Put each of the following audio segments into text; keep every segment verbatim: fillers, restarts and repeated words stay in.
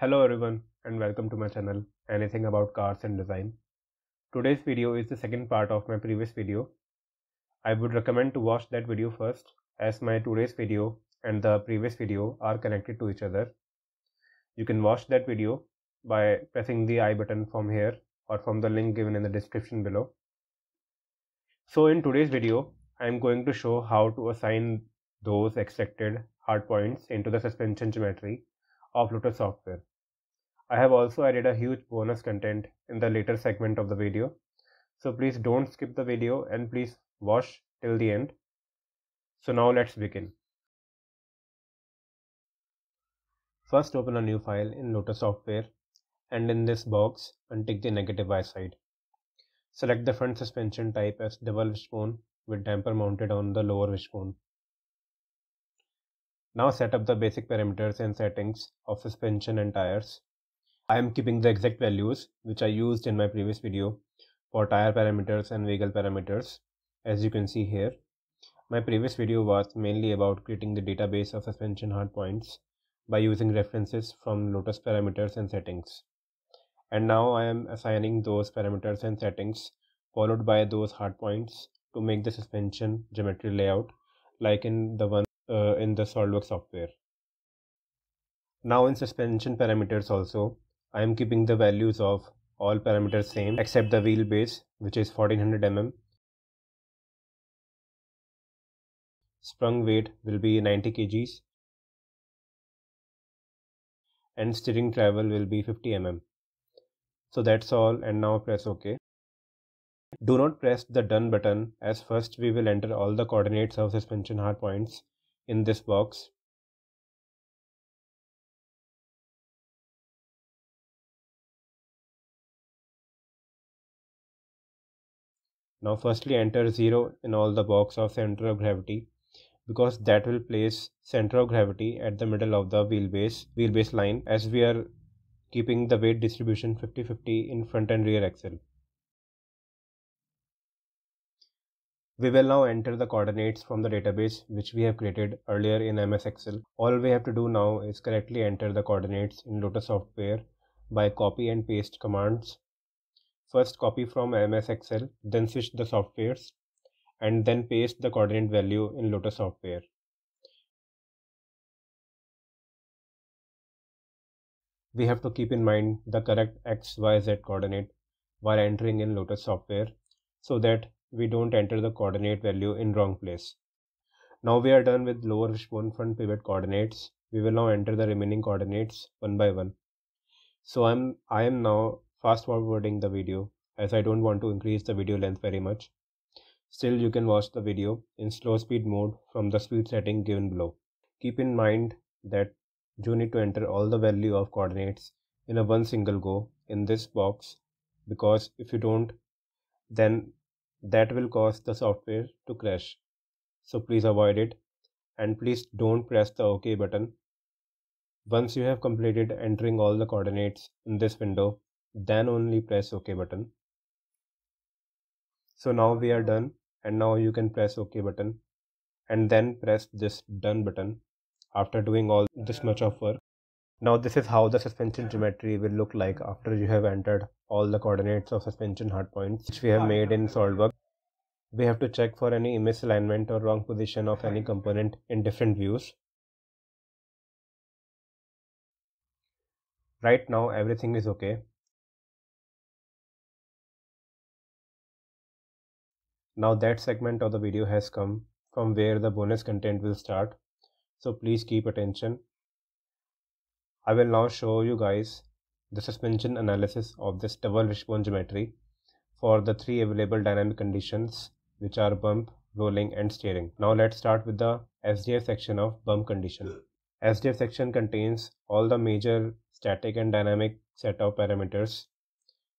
Hello everyone and welcome to my channel Anything About Cars and Design. Today's video is the second part of my previous video. I would recommend to watch that video first as my today's video and the previous video are connected to each other. You can watch that video by pressing the I button from here or from the link given in the description below. So in today's video I am going to show how to assign those extracted hard points into the suspension geometry of Lotus software. I have also added a huge bonus content in the later segment of the video, so please don't skip the video and please watch till the end. So now let's begin. First open a new file in Lotus software and in this box untick the negative Y side. Select the front suspension type as double wishbone with damper mounted on the lower wishbone. Now set up the basic parameters and settings of suspension and tires. I am keeping the exact values which I used in my previous video for tire parameters and vehicle parameters. As you can see here, my previous video was mainly about creating the database of suspension hard points by using references from Lotus parameters and settings. And now I am assigning those parameters and settings followed by those hard points to make the suspension geometry layout like in the one Uh, in the SOLIDWORKS software. Now in suspension parameters also, I am keeping the values of all parameters same except the wheelbase, which is fourteen hundred millimeters. Sprung weight will be ninety kilograms and steering travel will be fifty millimeters. So that's all, and now press OK. Do not press the done button as first we will enter all the coordinates of suspension hard points in this box. Now firstly enter zero in all the box of center of gravity, because that will place center of gravity at the middle of the wheelbase wheelbase line, as we are keeping the weight distribution fifty fifty in front and rear axle. We will now enter the coordinates from the database which we have created earlier in M S Excel. All we have to do now is correctly enter the coordinates in Lotus software by copy and paste commands. First copy from M S Excel, then switch the softwares, and then paste the coordinate value in Lotus software. We have to keep in mind the correct X Y Z coordinate while entering in Lotus software so that we don't enter the coordinate value in wrong place. Now we are done with lower wishbone front pivot coordinates. We will now enter the remaining coordinates one by one. So I'm, I am now fast forwarding the video as I don't want to increase the video length very much. Still you can watch the video in slow speed mode from the speed setting given below. Keep in mind that you need to enter all the value of coordinates in a one single go in this box, because if you don't, then that will cause the software to crash. So please avoid it and please don't press the OK button. Once you have completed entering all the coordinates in this window, then only press OK button. So now we are done, and now you can press OK button and then press this done button after doing all this much of work. Now this is how the suspension geometry will look like after you have entered all the coordinates of suspension hard points which we have made in SOLIDWORKS. We have to check for any misalignment or wrong position of any component in different views. Right now everything is okay. Now that segment of the video has come from where the bonus content will start, so please keep attention. I will now show you guys the suspension analysis of this double wishbone geometry for the three available dynamic conditions, which are bump, rolling and steering. Now let's start with the S D F section of bump condition. S D F section contains all the major static and dynamic set of parameters.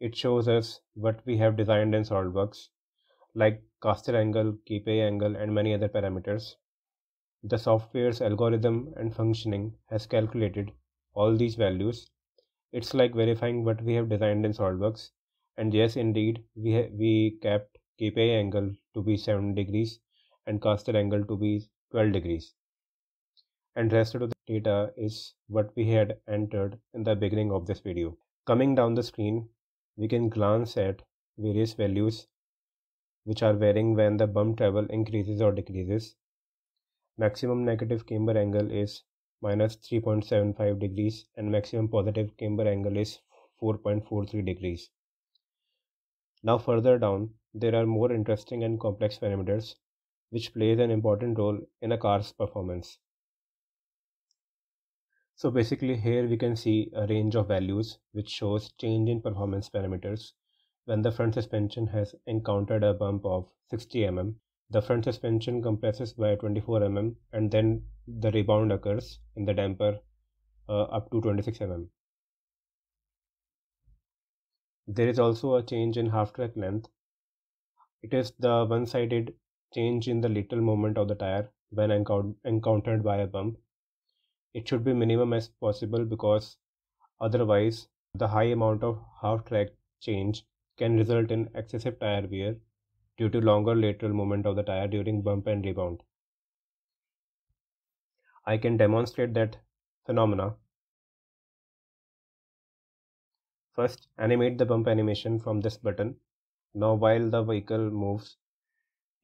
It shows us what we have designed in SOLIDWORKS, like caster angle, kepe angle and many other parameters. The software's algorithm and functioning has calculated all these values. It's like verifying what we have designed in SOLIDWORKS, and yes indeed we we kept K P I angle to be seven degrees and caster angle to be twelve degrees and rest of the data is what we had entered in the beginning of this video. Coming down the screen, we can glance at various values which are varying when the bump travel increases or decreases. Maximum negative camber angle is minus three point seven five degrees and maximum positive camber angle is four point four three degrees. Now further down, there are more interesting and complex parameters which plays an important role in a car's performance. So basically here we can see a range of values which shows change in performance parameters. When the front suspension has encountered a bump of sixty millimeters, the front suspension compresses by twenty-four millimeters and then the rebound occurs in the damper uh, up to twenty-six millimeters. There is also a change in half track length. It is the one-sided change in the lateral moment of the tire when encou encountered by a bump. It should be minimum as possible because otherwise the high amount of half track change can result in excessive tire wear due to longer lateral movement of the tire during bump and rebound. I can demonstrate that phenomena. First, animate the bump animation from this button. Now while the vehicle moves,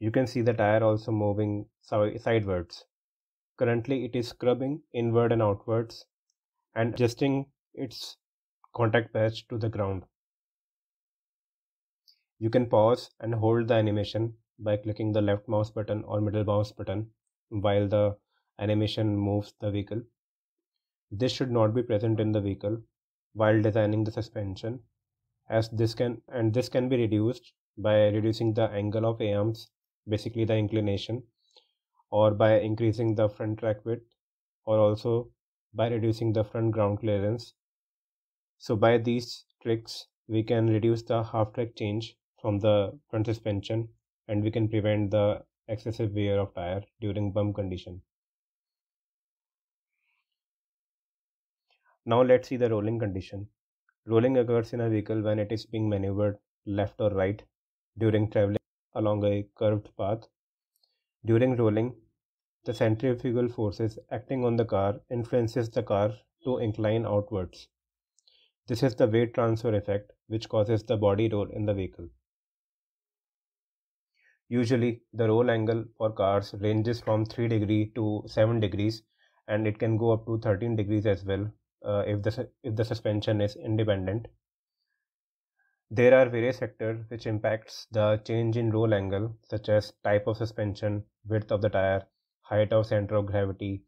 you can see the tire also moving sidewards. Currently it is scrubbing inward and outwards and adjusting its contact patch to the ground. You can pause and hold the animation by clicking the left mouse button or middle mouse button while the animation moves the vehicle. This should not be present in the vehicle while designing the suspension, as this can and this can be reduced by reducing the angle of A-arms, basically the inclination, or by increasing the front track width, or also by reducing the front ground clearance. So by these tricks we can reduce the half track change from the front suspension and we can prevent the excessive wear of tire during bump condition. Now let's see the rolling condition. Rolling occurs in a vehicle when it is being maneuvered left or right during traveling along a curved path. During rolling, the centrifugal forces acting on the car influences the car to incline outwards. This is the weight transfer effect which causes the body roll in the vehicle. Usually, the roll angle for cars ranges from three degrees to seven degrees and it can go up to thirteen degrees as well uh, if the, if the suspension is independent. There are various factors which impacts the change in roll angle, such as type of suspension, width of the tire, height of center of gravity,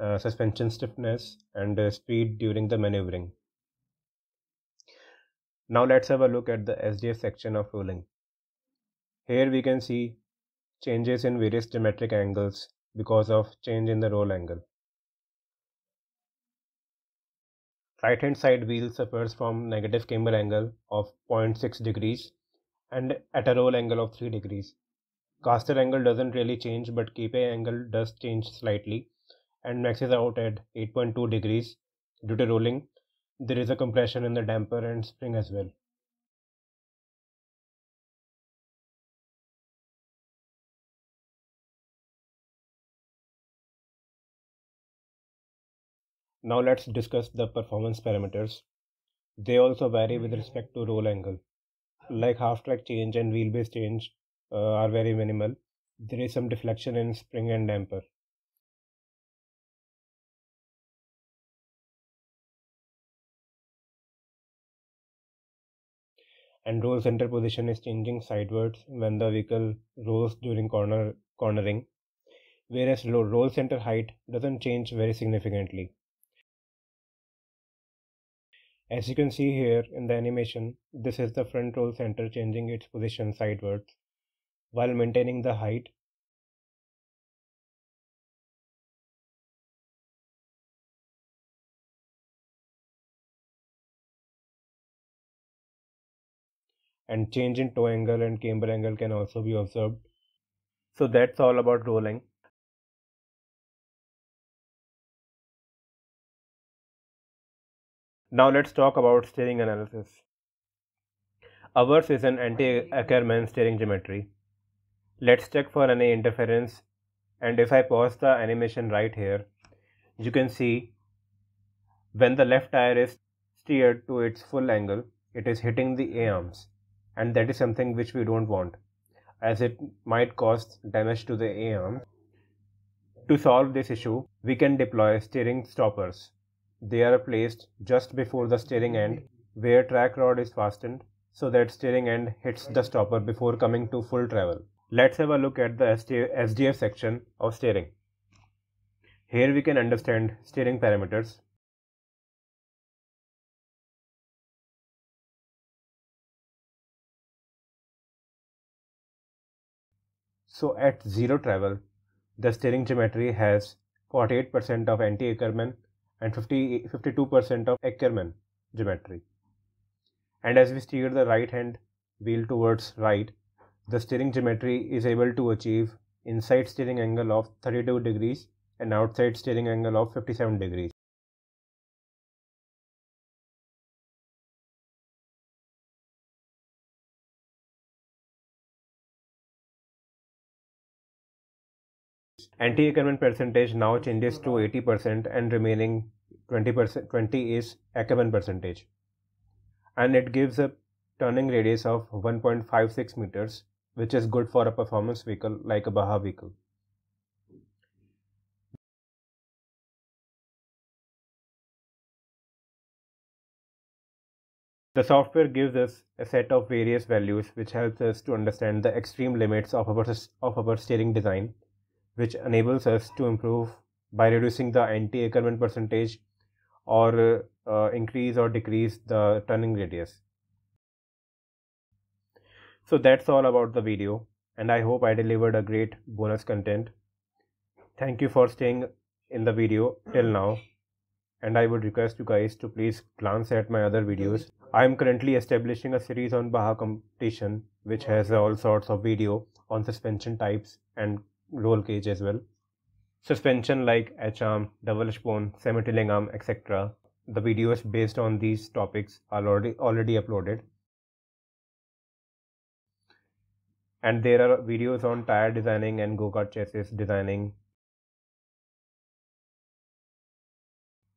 uh, suspension stiffness, and uh, speed during the maneuvering. Now let's have a look at the S D F section of rolling. Here we can see changes in various geometric angles because of change in the roll angle. Right hand side wheel suffers from negative camber angle of zero point six degrees and at a roll angle of three degrees. Caster angle doesn't really change, but keepay angle does change slightly and maxes out at eight point two degrees. Due to rolling, there is a compression in the damper and spring as well. Now let's discuss the performance parameters. They also vary with respect to roll angle. Like half track change and wheelbase change uh, are very minimal. There is some deflection in spring and damper. And roll center position is changing sidewards when the vehicle rolls during corner cornering, whereas roll center height doesn't change very significantly. As you can see here in the animation, this is the front roll center changing its position sidewards while maintaining the height. And change in toe angle and camber angle can also be observed. So that's all about rolling. Now let's talk about steering analysis. Ours is an anti-Ackerman steering geometry. Let's check for any interference, and if I pause the animation right here, you can see when the left tire is steered to its full angle, it is hitting the A-arms, and that is something which we don't want, as it might cause damage to the A-arm. To solve this issue, we can deploy steering stoppers. They are placed just before the steering end where track rod is fastened, so that steering end hits the stopper before coming to full travel. Let's have a look at the S D F section of steering. Here we can understand steering parameters. So at zero travel, the steering geometry has forty-eight percent of anti-Ackerman and fifty-two percent of Ackermann geometry. And as we steer the right hand wheel towards right, the steering geometry is able to achieve inside steering angle of thirty-two degrees and outside steering angle of fifty-seven degrees. Anti-Ackerman percentage now changes to eighty percent and remaining twenty percent twenty is Ackermann percentage, and it gives a turning radius of one point five six meters, which is good for a performance vehicle like a Baja vehicle. The software gives us a set of various values which helps us to understand the extreme limits of our, of our steering design, which enables us to improve by reducing the anti-Ackerman percentage or uh, increase or decrease the turning radius. So that's all about the video, and I hope I delivered a great bonus content. Thank you for staying in the video till now, and I would request you guys to please glance at my other videos. I am currently establishing a series on Baja competition, which has all sorts of video on suspension types and roll cage as well. Suspension like H-Arm, Double Wishbone, Semi-Trailing Arm, et cetera. The videos based on these topics are already, already uploaded. And there are videos on tire designing and go-kart chassis designing,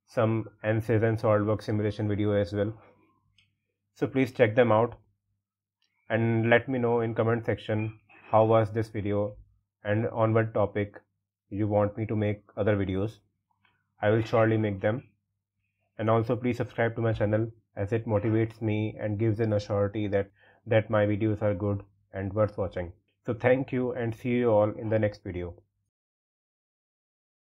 some ANSYS and SOLIDWORKS simulation video as well. So please check them out and let me know in comment section how was this video and on what topic you want me to make other videos. I will surely make them. And also please subscribe to my channel, as it motivates me and gives an assurity that, that my videos are good and worth watching. So thank you, and see you all in the next video.